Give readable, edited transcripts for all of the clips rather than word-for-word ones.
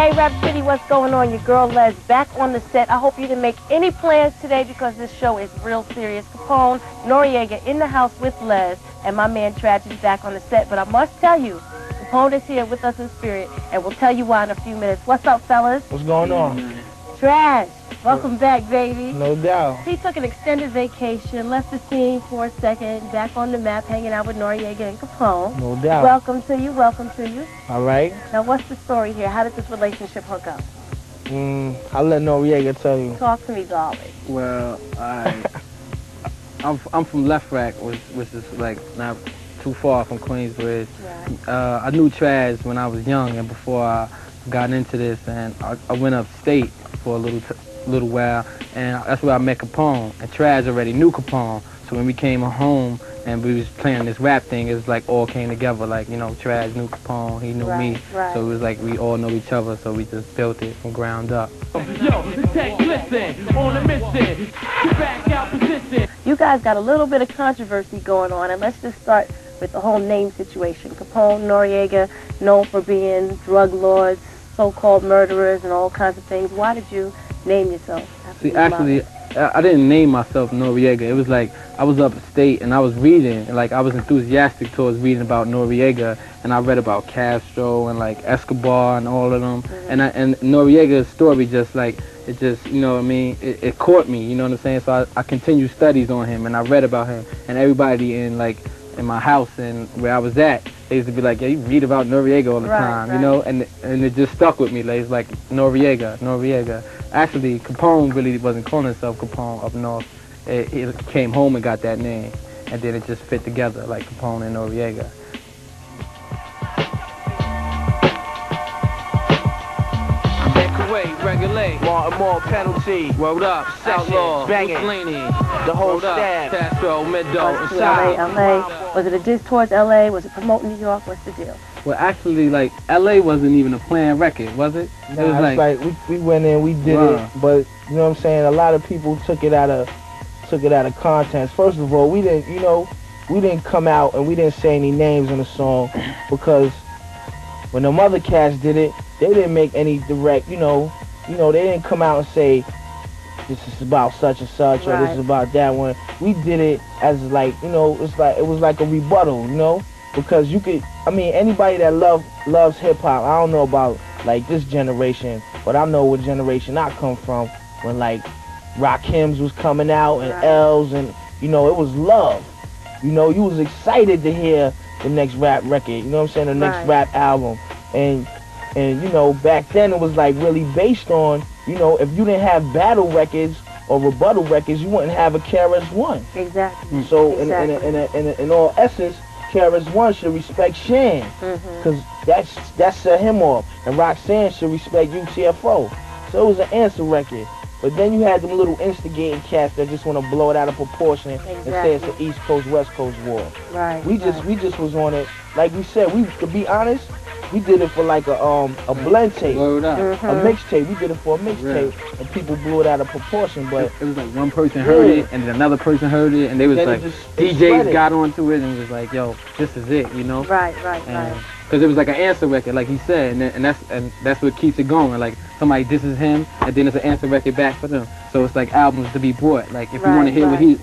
Hey, Rap City, what's going on? Your girl Les back on the set. I hope you didn't make any plans today because this show is real serious. Capone, Noriega in the house with Les, and my man Trash is back on the set. But I must tell you, Capone is here with us in spirit, and we'll tell you why in a few minutes. What's up, fellas? What's going on? Trash, welcome back, baby. No doubt. He took an extended vacation, left the scene for a second, back on the map, hanging out with Noriega and Capone. No doubt. Welcome to you, welcome to you. All right. Now, what's the story here? How did this relationship hook up? I'll let Noriega tell you. Talk to me, darling. Well, I'm from LeFrak, which is like not too far from Queensbridge. Right. I knew Trash when I was young and before I got into this, and I went upstate for a little while, and that's where I met Capone, and Trash already knew Capone, so when we came home and we was playing this rap thing, it was like all came together, like, you know, Trash knew Capone, he knew me, so it was like we all know each other, so we just built it from ground up. You guys got a little bit of controversy going on, and let's just start with the whole name situation. Capone, Noriega, known for being drug lords, so-called murderers and all kinds of things. Why did you name yourself? See, actually, I didn't name myself Noriega. It was like I was upstate and I was reading, and like I was enthusiastic towards reading about Noriega, and I read about Castro and like Escobar and all of them, and Noriega's story just like it just, you know what I mean, it caught me, you know what I'm saying? So I continued studies on him and I read about him, and everybody in like in my house and where I was at, they used to be like, yeah, you read about Noriega all the time, you know, and it just stuck with me. Like, it's like Noriega, Noriega. Actually, Capone really wasn't calling himself Capone up north. It came home and got that name, and then it just fit together like Capone and Noriega. Regulate, more and more penalty. Rolled up, Southall, Mussolini, the whole staff, Castro, Middo, and South. LA, was it a diss towards LA? Was it promoting New York? What's the deal? Well, actually, like, LA wasn't even a planned record, was it? Nah, it was we went in, we did it, but you know what I'm saying? A lot of people took it out of context. First of all, we didn't, you know, we didn't come out and we didn't say any names in the song because when the mother cats did it, they didn't make any direct, you know, they didn't come out and say, this is about such and such, or this is about that one. We did it as like, you know, it was like a rebuttal, you know? Because you could, I mean, anybody that loves hip-hop, I don't know about, like, this generation, but I know what generation I come from, when, like, Rakim's was coming out, and L's, and, you know, it was love. You know, you was excited to hear the next rap record, you know what I'm saying, the next rap album, and you know, back then it was like really based on, you know, if you didn't have battle records or rebuttal records, you wouldn't have a KRS-One. Exactly. So in all essence, KRS-One should respect Shan, because that set him off, and Roxanne should respect UTFO. So it was an answer record. But then you had them little instigating cats that just want to blow it out of proportion and say it's an East Coast West Coast war. Right. We just was on it. Like we said, to be honest, we did it for like a blend tape, a mixtape. We did it for a mixtape, and people blew it out of proportion. But it was like one person heard it, and then another person heard it, and they was then like DJs got onto it and was like, "Yo, this is it," you know? Right. Because it was like an answer record, like he said, and that's what keeps it going. Like somebody disses him, and then it's an answer record back for them. So it's like albums to be bought. Like if you want to hear what his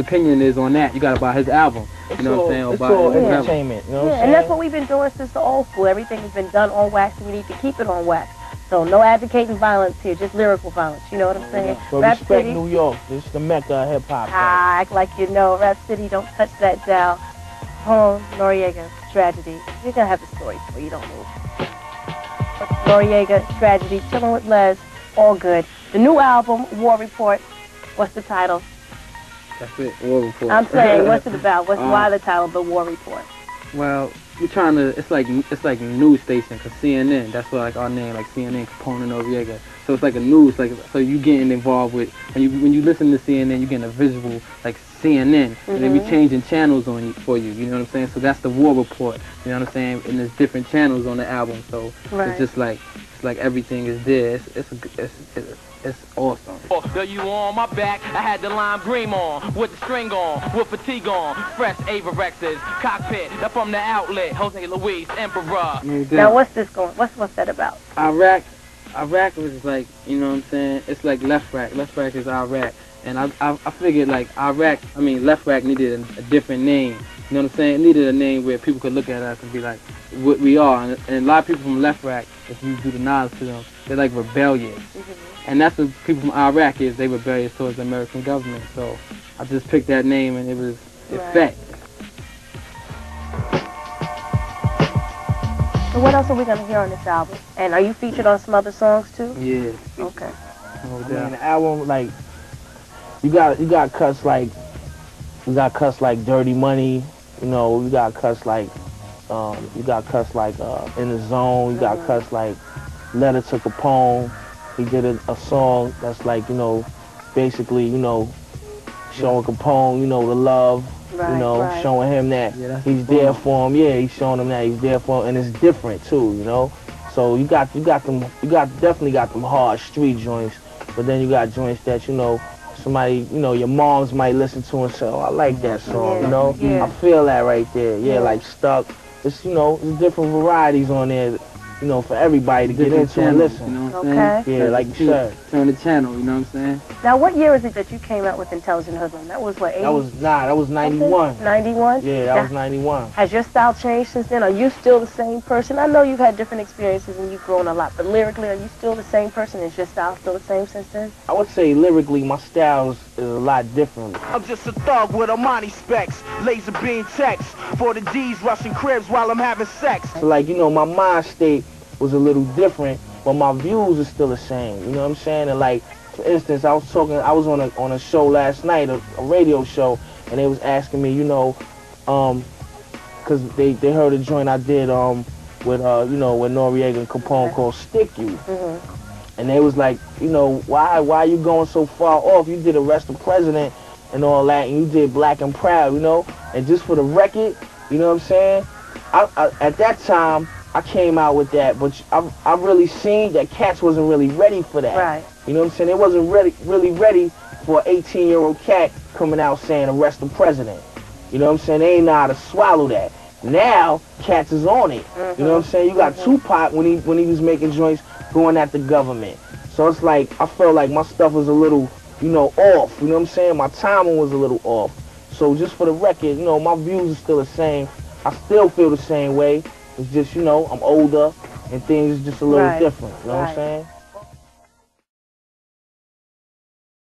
opinion is on that, you gotta buy his album. You know what I'm saying? It's all entertainment. You know what I'm saying? And that's what we've been doing since the old school. Everything has been done on wax, and we need to keep it on wax. So no advocating violence here, just lyrical violence. You know what I'm saying? But Rap respect City, New York. This is the mecca of hip hop. Ah, act like you know. Rap City, don't touch that dial. Home, Noriega, Tragedy. We're gonna have a story for you. Don't move. Noriega, Tragedy, chilling with Les. All good. The new album, War Report. What's the title? That's it, War Report. I'm saying, what's it about? Why the title, The War Report? Well, we're trying to, it's like a news station, because CNN, that's what, like, our name, like CNN, Capone and Noriega. So it's like a news, like, so you getting involved with, when you listen to CNN, you're getting a visual, like CNN, and they be changing channels on you, you know what I'm saying? So that's The War Report, you know what I'm saying? And there's different channels on the album, so it's just like, like everything is there. It's awesome. There you on my back, I had the lime green on, with the string on, with fatigue on, fresh Avirexes, cockpit, up from the outlet, Jose Luis, Emperor. Now what's this going, what's that about? Iraq was like, you know what I'm saying, it's like LeFrak. LeFrak is Iraq. And I figured like Iraq, I mean LeFrak needed a different name. You know what I'm saying? It needed a name where people could look at us and be like, what we are. And a lot of people from LeFrak, if you do the knowledge to them, they're like rebellious. And that's what people from Iraq is, they rebellious towards the American government. So I just picked that name and it was effect. So what else are we going to hear on this album? And are you featured on some other songs too? Yeah. Okay. I mean, the album, like, you got cuts like, you got cuts like Dirty Money, you know, you got cuts like In the Zone, you got cuts like Letter to Capone. He did a song that's like, you know, basically, you know, showing Capone, you know, the love, you know, showing him that he's there for him. Yeah, he's showing him that he's there for him, and it's different too, you know. So you definitely got them hard street joints, but then you got joints that, you know, somebody, you know, your moms might listen to and say, oh, I like that song, you know? Yeah. I feel that right there. Yeah, like Stuck. It's, you know, there's different varieties on there, you know, for everybody to get into and listen. You know what I'm saying? Yeah, like you said. Turn the channel, you know what I'm saying? Now, what year is it that you came out with Intelligent Hustle? That was what, 80? That was 91. 91? Yeah, that was 91. Has your style changed since then? Are you still the same person? I know you've had different experiences and you've grown a lot, but lyrically, are you still the same person? Is your style still the same since then? I would say lyrically, my style is a lot different. I'm just a thug with Armani specs, laser beam text, for the D's rushing cribs while I'm having sex. So like, you know, my mind state was a little different, but my views are still the same, you know what I'm saying? And like, for instance, I was on a show last night, a radio show, and they was asking me, you know, cause they heard a joint I did with Noriega and Capone called Stick You. And they was like, you know, why are you going so far off? You did Arrest the President and all that, and you did Black and Proud, you know? And just for the record, you know what I'm saying? I at that time, I came out with that, but I really seen that cats wasn't really ready for that. Right. You know what I'm saying? It wasn't really ready for an 18-year-old cat coming out saying arrest the president. You know what I'm saying? They ain't know how to swallow that. Now, cats is on it. You know what I'm saying? You got Tupac when he was making joints going at the government. So it's like, I felt like my stuff was a little, you know, off. You know what I'm saying? My timing was a little off. So just for the record, you know, my views are still the same. I still feel the same way. It's just, you know, I'm older and things just a little different, you know what I'm saying?